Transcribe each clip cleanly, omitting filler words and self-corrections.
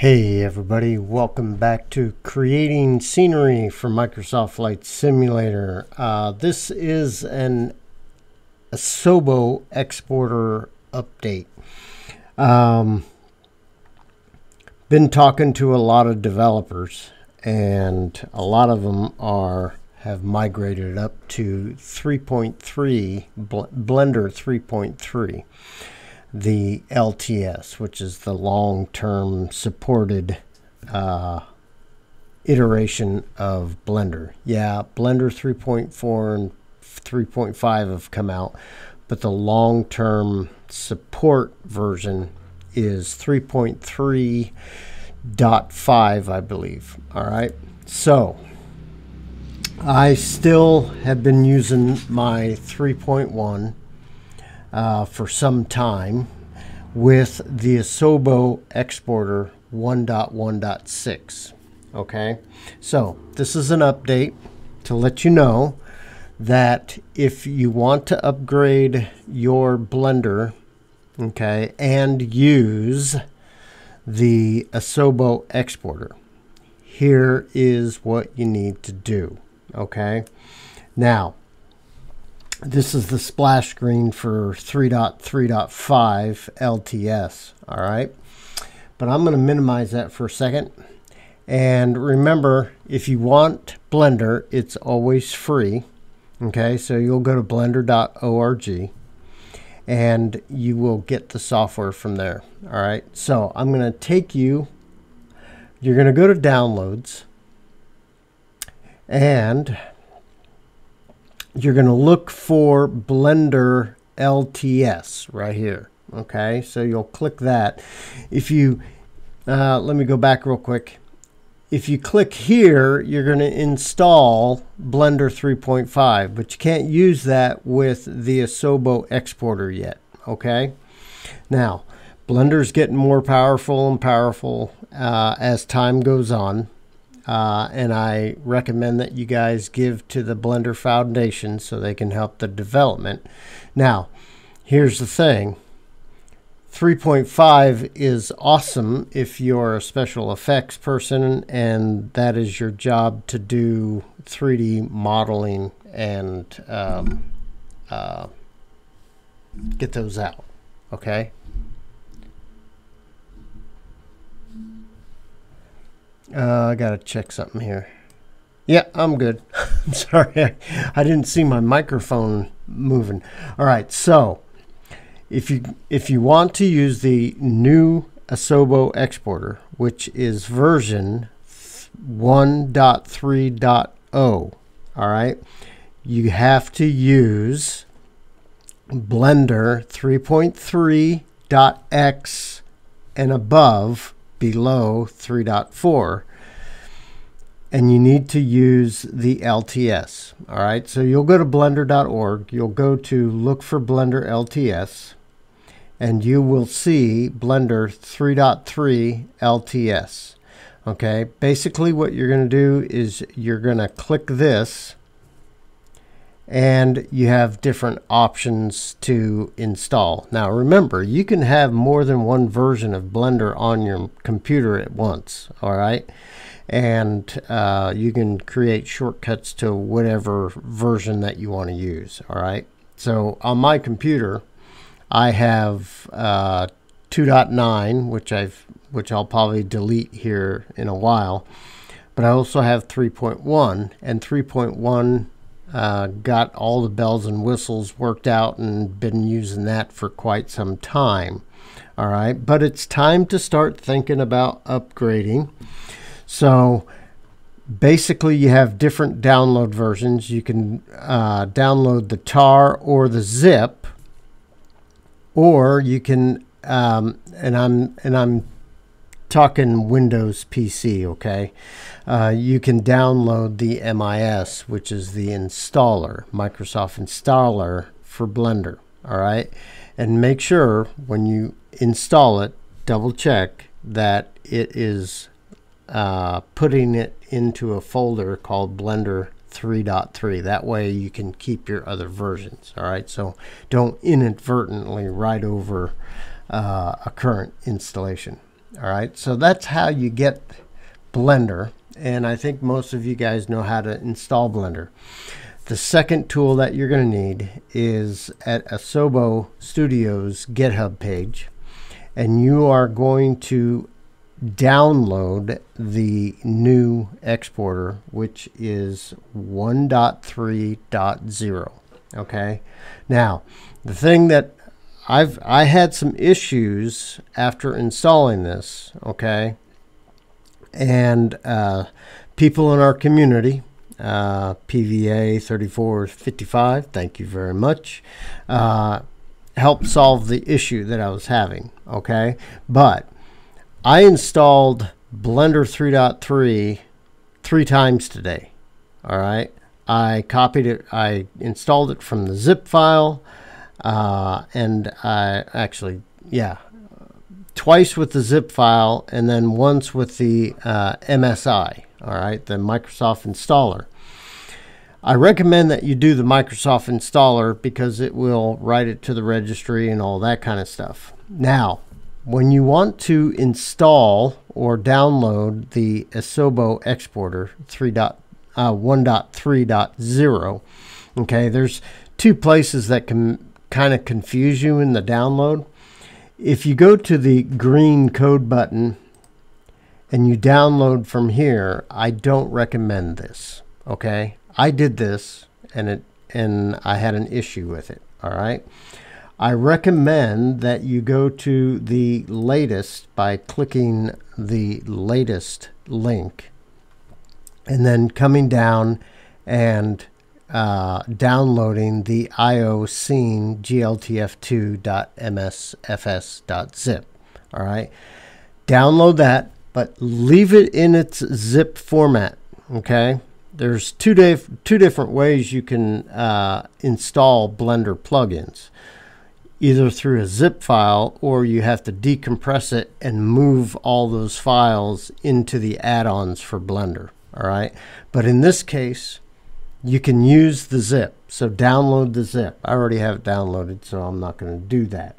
Hey everybody, welcome back to Creating Scenery for Microsoft Flight Simulator. This is an Asobo Exporter update. Been talking to a lot of developers, and a lot of them have migrated up to 3.3, Blender 3.3. the LTS, which is the long-term supported iteration of Blender. Yeah, Blender 3.4 and 3.5 have come out, but the long-term support version is 3.3.5, I believe. All right, so I still have been using my 3.1 for some time with the Asobo Exporter 1.1.6. Okay, so this is an update to let you know that if you want to upgrade your Blender, okay, and use the Asobo Exporter, here is what you need to do. Okay, now this is the splash screen for 3.3.5 LTS, all right? But I'm going to minimize that for a second. And remember, if you want Blender, it's always free, okay? So you'll go to blender.org, and you will get the software from there, all right? So I'm going to take you, you're going to go to Downloads, and you're going to look for Blender LTS right here. Okay, so you'll click that. If you, let me go back real quick. If you click here, you're going to install Blender 3.5, but you can't use that with the Asobo Exporter yet. Okay, now Blender's getting more powerful and powerful as time goes on. And I recommend that you guys give to the Blender Foundation so they can help the development. Now, here's the thing. 3.5 is awesome if you're a special effects person and that is your job to do 3D modeling and get those out, okay? I gotta check something here. Yeah, I'm good. I'm sorry, I didn't see my microphone moving. All right, so if you want to use the new Asobo Exporter, which is version 1.3.0, all right, you have to use Blender 3.3.x and above, below 3.4, and you need to use the LTS. All right, so you'll go to blender.org, you'll go to look for Blender LTS, and you will see Blender 3.3 LTS. Okay, basically what you're going to do is you're going to click this, and you have different options to install. Now remember, you can have more than one version of Blender on your computer at once, all right? And you can create shortcuts to whatever version that you want to use, all right? So on my computer, I have 2.9, which I'll probably delete here in a while, but I also have 3.1, and 3.1 got all the bells and whistles worked out and been using that for quite some time. All right, but it's time to start thinking about upgrading. So basically you have different download versions. You can download the tar or the zip, or you can and I'm talking Windows PC, okay? You can download the MIS, which is the installer, Microsoft installer for Blender, all right? And make sure when you install it, double check that it is putting it into a folder called Blender 3.3. That way you can keep your other versions, all right? So don't inadvertently write over a current installation. All right, so that's how you get Blender, and I think most of you guys know how to install Blender. The second tool that you're going to need is at Asobo Studios GitHub page, and you are going to download the new exporter, which is 1.3.0. okay, now the thing that I had some issues after installing this, okay, and people in our community, PVA 3455, thank you very much, helped solve the issue that I was having, okay? But I installed Blender 3.3 three times today, all right? I copied it, I installed it from the zip file, and I actually, yeah, twice with the zip file and then once with the MSI, all right, the Microsoft installer. I recommend that you do the Microsoft installer because it will write it to the registry and all that kind of stuff. Now, when you want to install or download the Asobo Exporter 1.3.0, okay, there's two places that can kind of confuse you in the download. If you go to the green code button and you download from here, I don't recommend this, okay? I did this and I had an issue with it, all right? I recommend that you go to the latest by clicking the latest link and then coming down and downloading the ioscene gltf2.msfs.zip, all right? Download that, but leave it in its zip format, okay? There's two different ways you can install Blender plugins, either through a zip file or you have to decompress it and move all those files into the add-ons for Blender, all right? But in this case, you can use the zip, so download the zip. I already have it downloaded, so I'm not going to do that,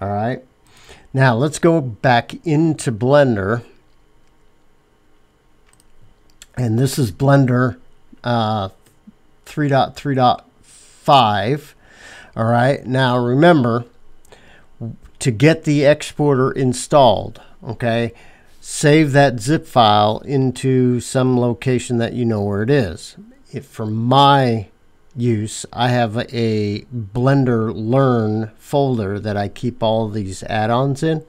all right? Now, let's go back into Blender, and this is Blender 3.3.5, all right? Now, remember, to get the exporter installed, okay, save that zip file into some location that you know where it is. For my use, I have a Blender Learn folder that I keep all these add-ons in,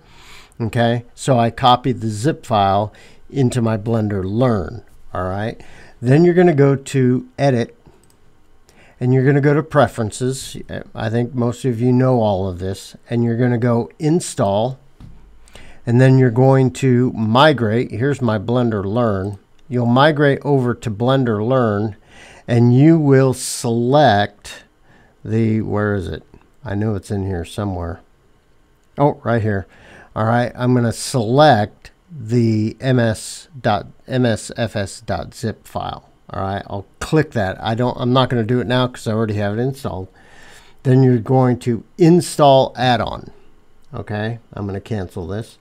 okay? So I copied the zip file into my Blender Learn, all right? Then you're going to go to Edit, and you're going to go to Preferences. I think most of you know all of this. And you're going to go Install, and then you're going to Migrate. Here's my Blender Learn. You'll migrate over to Blender Learn, and you will select the, where is it? I know it's in here somewhere. Oh, right here. All right, I'm going to select the ms.msfs.zip file. All right, I'll click that. I'm not going to do it now because I already have it installed. Then you're going to install add-on. Okay, I'm going to cancel this.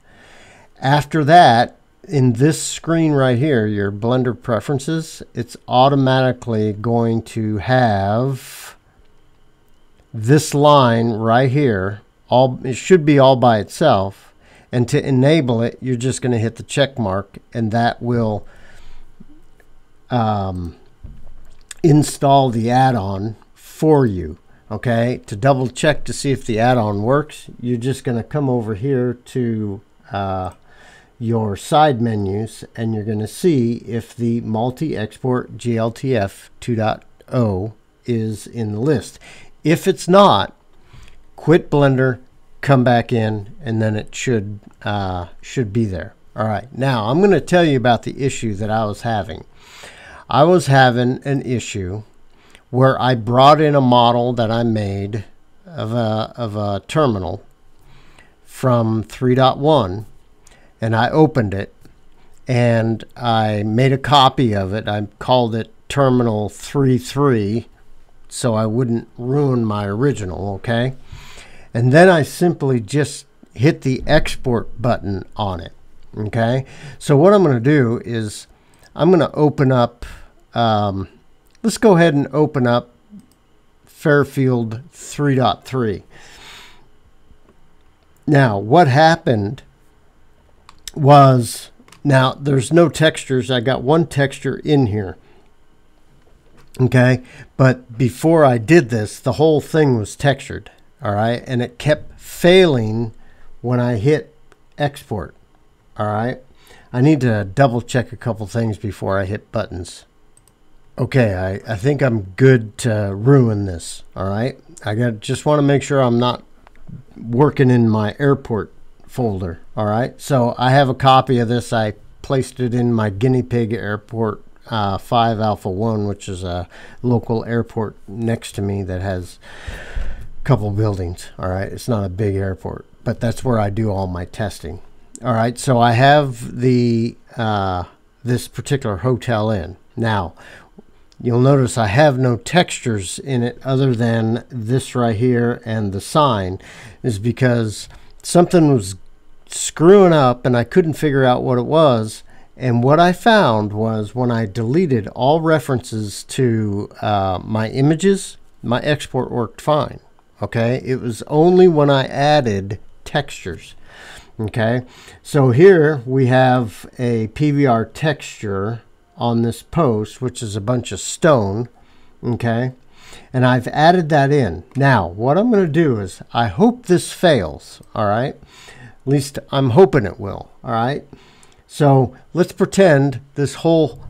After that, in this screen right here, your Blender preferences, it's automatically going to have this line right here. It should be all by itself. And to enable it, you're just going to hit the check mark, and that will install the add-on for you. Okay, to double check to see if the add-on works, you're just going to come over here to your side menus, and you're going to see if the multi-export GLTF 2.0 is in the list. If it's not, quit Blender, come back in, and then it should be there. All right, now I'm going to tell you about the issue that I was having. I was having an issue where I brought in a model that I made of a terminal from 3.1, and I opened it and I made a copy of it. I called it Terminal 3.3 so I wouldn't ruin my original, okay? And then I simply just hit the export button on it, Okay, so what I'm going to do is I'm going to open up, let's go ahead and open up Fairfield 3.3. Now, what happened was, now there's no textures. I got one texture in here. Okay, but before I did this, the whole thing was textured. All right, and it kept failing when I hit export. All right, I need to double check a couple things before I hit buttons. Okay, I think I'm good to ruin this. All right, just want to make sure I'm not working in my airport folder. All right, so I have a copy of this. I placed it in my guinea pig airport 5 alpha 1, which is a local airport next to me that has a couple buildings. All right, it's not a big airport, but that's where I do all my testing. All right, so I have the this particular hotel in. Now, you'll notice I have no textures in it other than this right here and the sign, is because something was screwing up and I couldn't figure out what it was. And what I found was when I deleted all references to my images, my export worked fine. Okay, it was only when I added textures. Okay, so here we have a PBR texture on this post, which is a bunch of stone. Okay, and I've added that in. Now, what I'm going to do is, I hope this fails. All right, at least I'm hoping it will. All right, so let's pretend this whole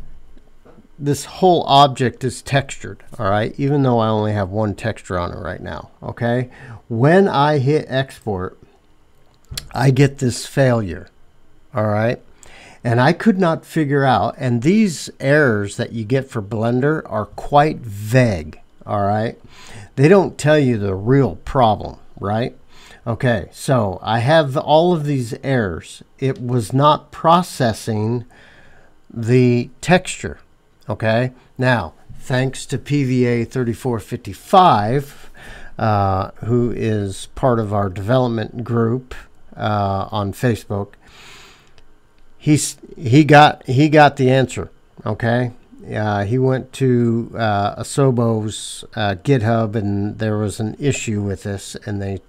object is textured. All right, even though I only have one texture on it right now. Okay, when I hit export, I get this failure. All right, and I could not figure out, and these errors that you get for Blender are quite vague. All right, they don't tell you the real problem, right? Okay, so I have all of these errors. It was not processing the texture. Okay, now thanks to PVA 3455, who is part of our development group on Facebook, he got the answer. Okay, he went to Asobo's GitHub, and there was an issue with this, and they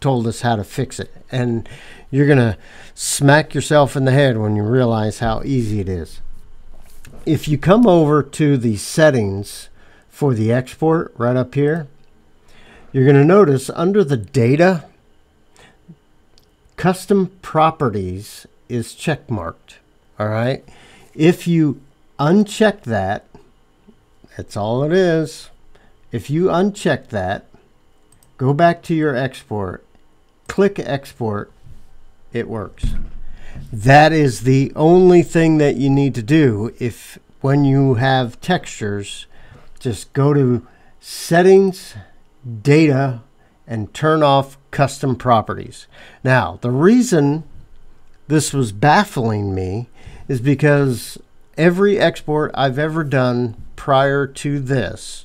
told us how to fix it. And you're gonna smack yourself in the head when you realize how easy it is. If you come over to the settings for the export right up here, you're gonna notice under the data, custom properties is checkmarked. All right, if you uncheck that, that's all it is. If you uncheck that, go back to your export, click export, it works. That is the only thing that you need to do. If when you have textures, just go to settings, data, and turn off custom properties. Now, the reason this was baffling me is because every export I've ever done prior to this,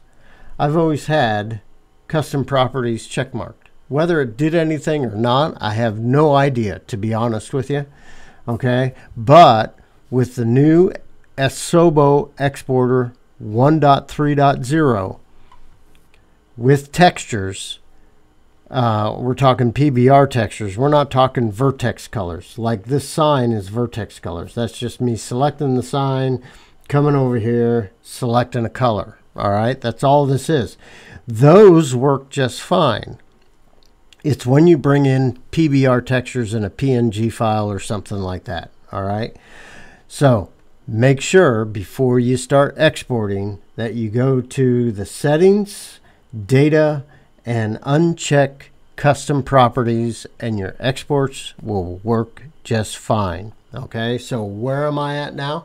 I've always had custom properties checkmarked. Whether it did anything or not, I have no idea, to be honest with you. Okay, but with the new Asobo Exporter 1.3.0 with textures, we're talking PBR textures. We're not talking vertex colors. Like this sign is vertex colors. That's just me selecting the sign, coming over here, selecting a color. All right, that's all this is. Those work just fine. It's when you bring in PBR textures in a PNG file or something like that. All right, so make sure before you start exporting that you go to the settings, data, and uncheck custom properties, and your exports will work just fine. Okay, so where am I at now?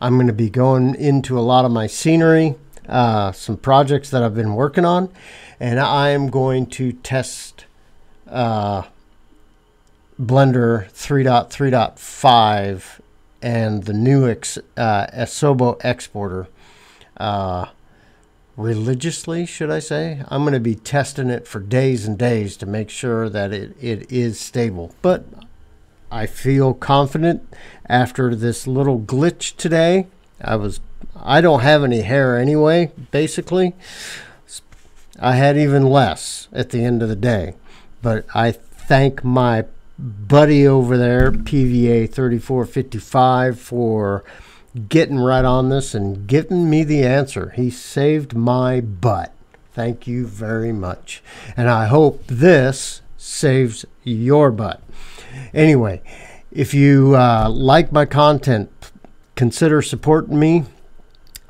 I'm going to be going into a lot of my scenery, some projects that I've been working on, and I am going to test Blender 3.3.5 and the new Asobo Exporter religiously, should I say. I'm going to be testing it for days and days to make sure that it is stable. But I feel confident after this little glitch today. I don't have any hair anyway, basically. I had even less at the end of the day. But I thank my buddy over there, PVA 3455, for getting right on this and getting me the answer. He saved my butt. Thank you very much. And I hope this saves your butt. Anyway, if you like my content, consider supporting me.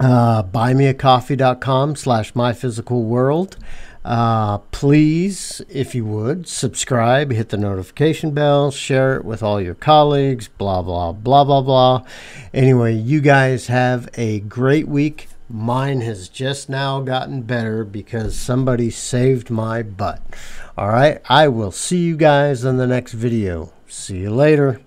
buymeacoffee.com/myphysicalworld. Please, if you would, subscribe, hit the notification bell, share it with all your colleagues, blah, blah, blah, blah, blah. Anyway, you guys have a great week. Mine has just now gotten better because somebody saved my butt. All right, I will see you guys in the next video. See you later.